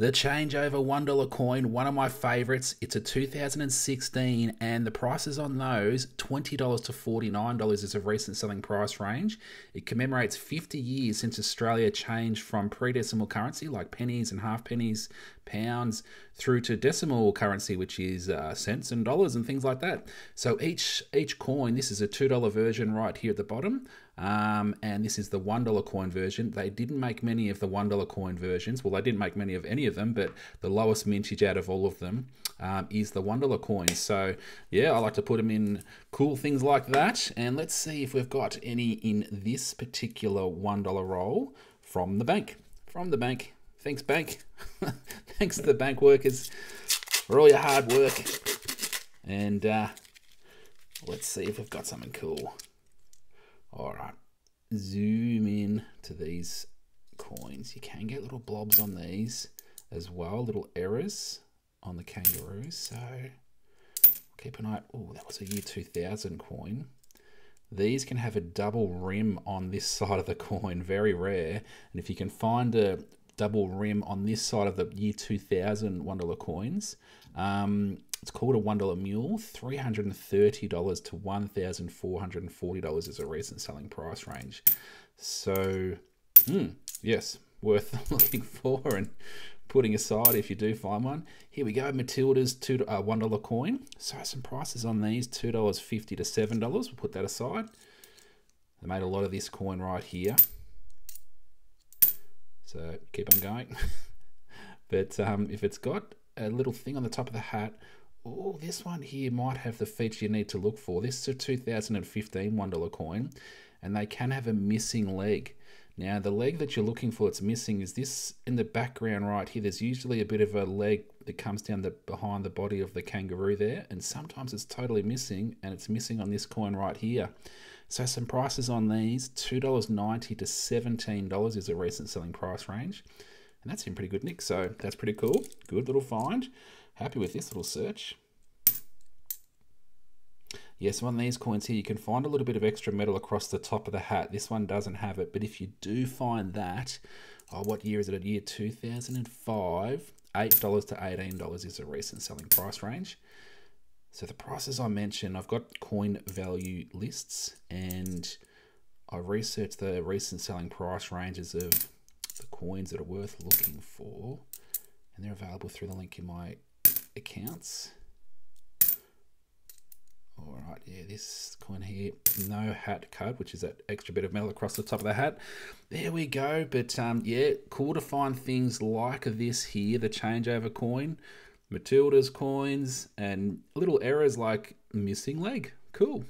The Changeover $1 coin, one of my favorites. It's a 2016, and the prices on those, $20 to $49 is a recent selling price range. It commemorates 50 years since Australia changed from pre-decimal currency, like pennies and half pennies, pounds, through to decimal currency, which is cents and dollars and things like that. So each coin, this is a $2 version right here at the bottom. And this is the $1 coin version. They didn't make many of the $1 coin versions. Well, they didn't make many of any of them, but the lowest mintage out of all of them is the $1 coin. So yeah, I like to put them in cool things like that. And let's see if we've got any in this particular $1 roll from the bank. Thanks, bank. Thanks to the bank workers for all your hard work. And let's see if we've got something cool. All right, zoom in to these coins. You can get little blobs on these as well, little errors on the kangaroos. So keep an eye. Oh, that was a year 2000 coin. These can have a double rim on this side of the coin, very rare. And if you can find a double rim on this side of the year 2000 $1 coins, it's called a $1 mule. $330 to $1,440 is a recent selling price range. So, yes, worth looking for and putting aside if you do find one. Here we go, Matilda's $1 coin. So some prices on these, $2.50 to $7. We'll put that aside. They made a lot of this coin right here. So keep on going. But if it's got a little thing on the top of the hat, oh, this one here might have the feature you need to look for. This is a 2015 $1 coin, and they can have a missing leg. Now, the leg that you're looking for that's missing is this in the background right here. There's usually a bit of a leg that comes down behind the body of the kangaroo there, and sometimes it's totally missing, and it's missing on this coin right here. So some prices on these, $2.90 to $17 is a recent selling price range. And that's in pretty good nick, so that's pretty cool. Good little find. Happy with this little search. Yes, on these coins here, you can find a little bit of extra metal across the top of the hat. This one doesn't have it, but if you do find that, oh, what year is it? Year 2005, $8 to $18 is a recent selling price range. So the prices I mentioned, I've got coin value lists, and I researched the recent selling price ranges of the coins that are worth looking for, and they're available through the link in my accounts. All right, yeah, this coin here, no hat card, which is that extra bit of metal across the top of the hat. There we go. But yeah, cool to find things like this here, the Changeover coin, Matilda's coins, and little errors like missing leg. Cool.